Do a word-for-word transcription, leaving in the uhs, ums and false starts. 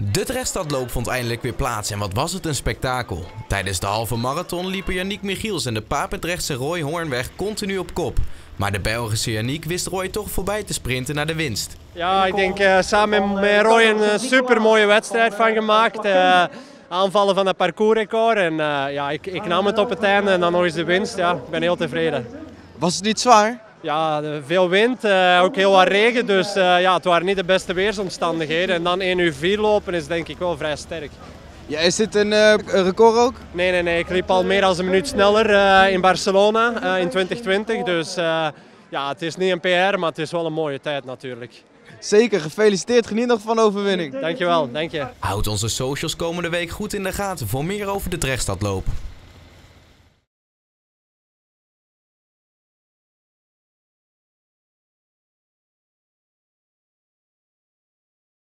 De Drechtstadloop vond eindelijk weer plaats en wat was het een spektakel. Tijdens de halve marathon liepen Yannick Michiels en de Papendrechtse Roy Hoornweg continu op kop. Maar de Belgische Yannick wist Roy toch voorbij te sprinten naar de winst. Ja, ik denk uh, samen met Roy een uh, super mooie wedstrijd van gemaakt. Uh, aanvallen van het parcoursrecord en uh, ja, ik, ik nam het op het einde en dan nog eens de winst. Ja, ik ben heel tevreden. Was het niet zwaar? Ja, veel wind, uh, ook heel wat regen, dus uh, ja, het waren niet de beste weersomstandigheden. En dan één uur vier lopen is denk ik wel vrij sterk. Ja, is dit een uh, record ook? Nee, nee, nee, ik liep al meer dan een minuut sneller uh, in Barcelona uh, in twintig twintig. Dus uh, ja, het is niet een P R, maar het is wel een mooie tijd natuurlijk. Zeker, gefeliciteerd, geniet nog van de overwinning. Dankjewel, dank je. Houd onze socials komende week goed in de gaten voor meer over de Drechtstadloop.